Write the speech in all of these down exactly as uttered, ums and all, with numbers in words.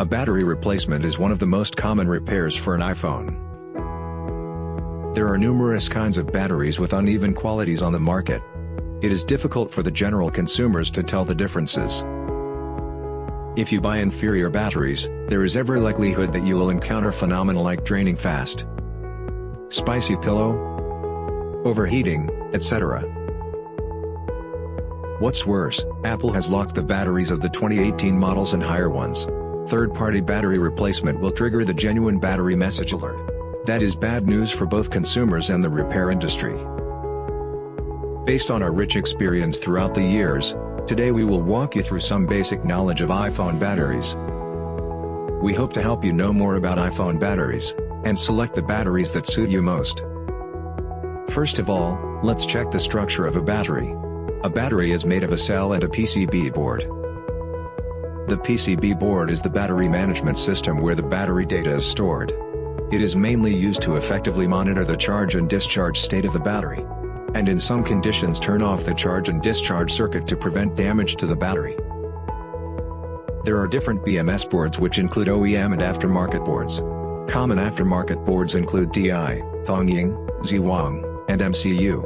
A battery replacement is one of the most common repairs for an iPhone. There are numerous kinds of batteries with uneven qualities on the market. It is difficult for the general consumers to tell the differences. If you buy inferior batteries, there is every likelihood that you will encounter phenomena like draining fast, spicy pillow, overheating, et cetera. What's worse, Apple has locked the batteries of the twenty eighteen models and higher ones. Third-party battery replacement will trigger the genuine battery message alert. That is bad news for both consumers and the repair industry. Based on our rich experience throughout the years, today we will walk you through some basic knowledge of iPhone batteries. We hope to help you know more about iPhone batteries, and select the batteries that suit you most. First of all, let's check the structure of a battery. A battery is made of a cell and a P C B board. The P C B board is the battery management system where the battery data is stored. It is mainly used to effectively monitor the charge and discharge state of the battery, and in some conditions turn off the charge and discharge circuit to prevent damage to the battery. There are different B M S boards which include O E M and aftermarket boards. Common aftermarket boards include D I, Zhongying, Ziwang, and M C U.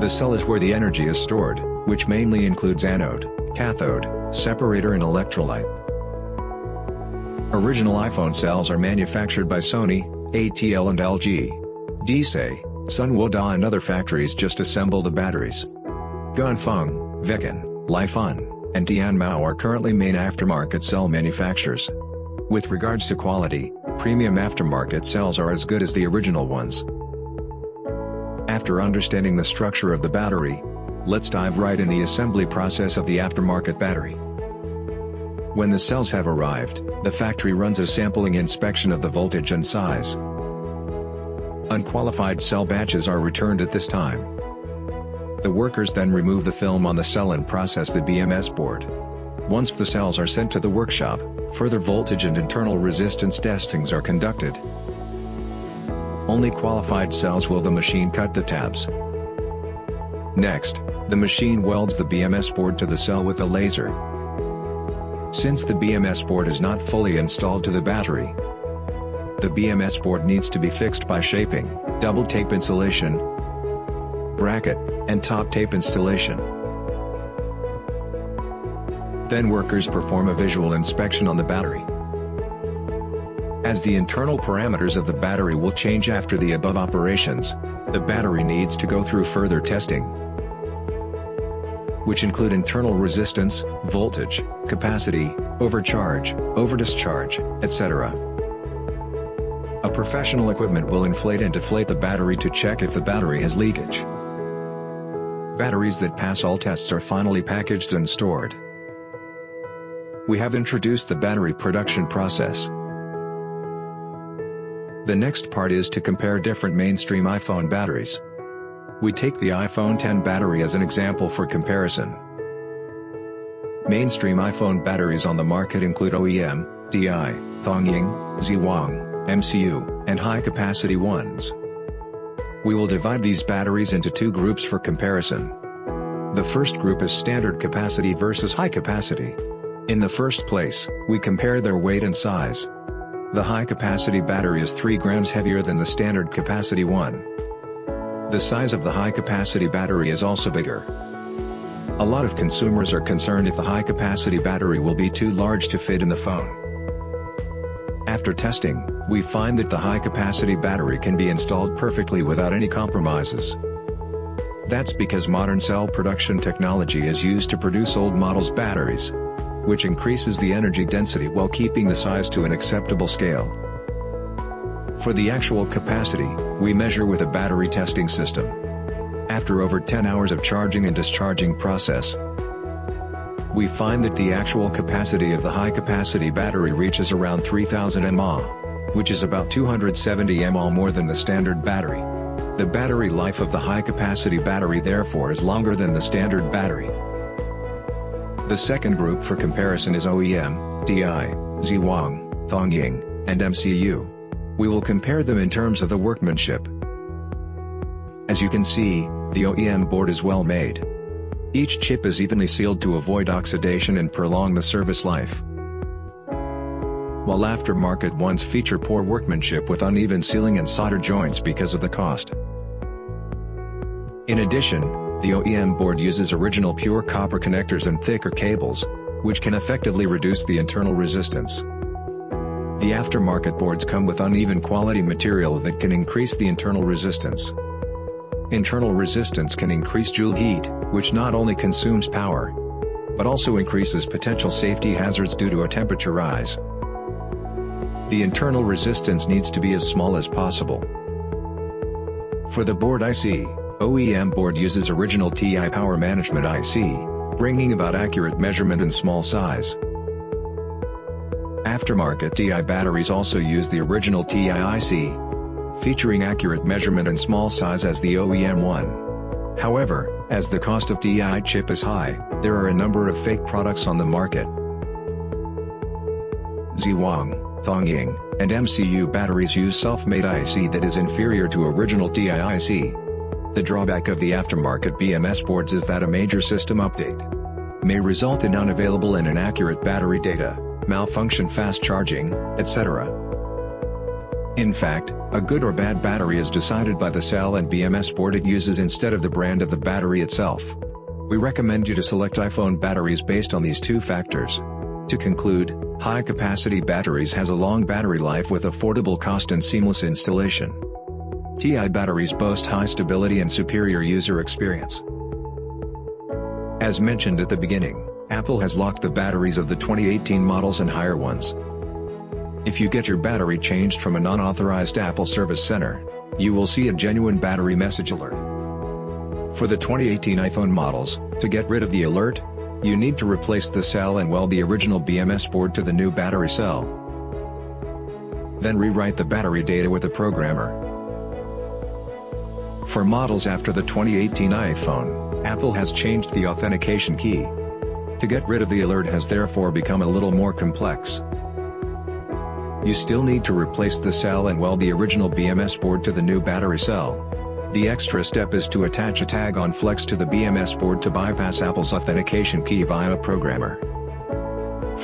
The cell is where the energy is stored, which mainly includes anode, cathode, separator and electrolyte. Original iPhone cells are manufactured by Sony, A T L and L G. Disei, Sunwoda and other factories just assemble the batteries. Gunfeng, Vecan, Lifun, and Tianmao are currently main aftermarket cell manufacturers. With regards to quality, premium aftermarket cells are as good as the original ones. After understanding the structure of the battery, let's dive right in the assembly process of the aftermarket battery. When the cells have arrived, the factory runs a sampling inspection of the voltage and size. Unqualified cell batches are returned at this time. The workers then remove the film on the cell and process the B M S board. Once the cells are sent to the workshop, further voltage and internal resistance testings are conducted. Only qualified cells will the machine cut the tabs. Next, the machine welds the B M S board to the cell with a laser. Since the B M S board is not fully installed to the battery, the B M S board needs to be fixed by shaping, double tape insulation, bracket, and top tape installation. Then workers perform a visual inspection on the battery, as the internal parameters of the battery will change after the above operations. The battery needs to go through further testing, which include internal resistance, voltage, capacity, overcharge, overdischarge, et cetera. A professional equipment will inflate and deflate the battery to check if the battery has leakage. Batteries that pass all tests are finally packaged and stored. We have introduced the battery production process. The next part is to compare different mainstream iPhone batteries. We take the iPhone ten battery as an example for comparison. Mainstream iPhone batteries on the market include O E M, D I, Zhongying, Ziwang, M C U, and high-capacity ones. We will divide these batteries into two groups for comparison. The first group is standard capacity versus high capacity. In the first place, we compare their weight and size. The high-capacity battery is three grams heavier than the standard capacity one. The size of the high-capacity battery is also bigger. A lot of consumers are concerned if the high-capacity battery will be too large to fit in the phone. After testing, we find that the high-capacity battery can be installed perfectly without any compromises. That's because modern cell production technology is used to produce old models batteries, which increases the energy density while keeping the size to an acceptable scale. For the actual capacity, we measure with a battery testing system. After over ten hours of charging and discharging process, we find that the actual capacity of the high-capacity battery reaches around three thousand milliamp hours, which is about two hundred seventy milliamp hours more than the standard battery. The battery life of the high-capacity battery therefore is longer than the standard battery. The second group for comparison is O E M, D I, Ziwang, Zhongying, and M C U. We will compare them in terms of the workmanship. As you can see, the O E M board is well made. Each chip is evenly sealed to avoid oxidation and prolong the service life. while aftermarket ones feature poor workmanship with uneven sealing and solder joints because of the cost. In addition, the O E M board uses original pure copper connectors and thicker cables, which can effectively reduce the internal resistance. The aftermarket boards come with uneven quality material that can increase the internal resistance. Internal resistance can increase joule heat, which not only consumes power, but also increases potential safety hazards due to a temperature rise. The internal resistance needs to be as small as possible. For the board I C, O E M board uses original T I power management I C, bringing about accurate measurement and small size. Aftermarket D I batteries also use the original T I I C, featuring accurate measurement and small size as the O E M one. However, as the cost of D I chip is high, there are a number of fake products on the market. Ziwang, Zhongying, and M C U batteries use self-made I C that is inferior to original D I I C. The drawback of the aftermarket B M S boards is that a major system update may result in unavailable and inaccurate battery data, malfunction fast charging, et cetera. In fact, a good or bad battery is decided by the cell and B M S board it uses instead of the brand of the battery itself. We recommend you to select iPhone batteries based on these two factors. To conclude, high-capacity batteries has a long battery life with affordable cost and seamless installation. T I batteries boast high stability and superior user experience. As mentioned at the beginning, Apple has locked the batteries of the twenty eighteen models and higher ones. If you get your battery changed from a non-authorized Apple service center, you will see a genuine battery message alert. For the twenty eighteen iPhone models, to get rid of the alert, you need to replace the cell and weld the original B M S board to the new battery cell. Then rewrite the battery data with a programmer. For models after the twenty eighteen iPhone, Apple has changed the authentication key. To get rid of the alert has therefore become a little more complex. You still need to replace the cell and weld the original B M S board to the new battery cell. The extra step is to attach a tag on Flex to the B M S board to bypass Apple's authentication key via a programmer.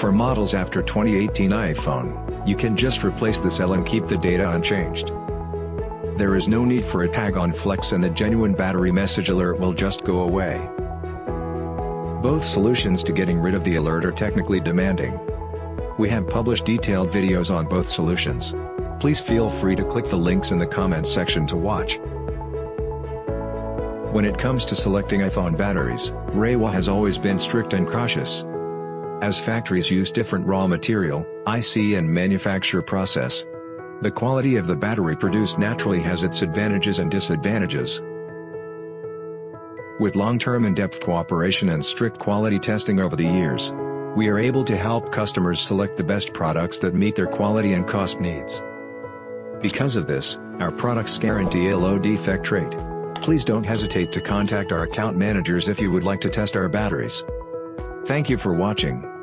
For models after twenty eighteen iPhone, you can just replace the cell and keep the data unchanged. There is no need for a tag on Flex and the genuine battery message alert will just go away. Both solutions to getting rid of the alert are technically demanding. We have published detailed videos on both solutions. Please feel free to click the links in the comments section to watch. When it comes to selecting iPhone batteries, Reiwa has always been strict and cautious. As factories use different raw material, I C and manufacture process, the quality of the battery produced naturally has its advantages and disadvantages. With long-term in-depth cooperation and strict quality testing over the years, we are able to help customers select the best products that meet their quality and cost needs. Because of this, our products guarantee a low defect rate. Please don't hesitate to contact our account managers if you would like to test our batteries. Thank you for watching.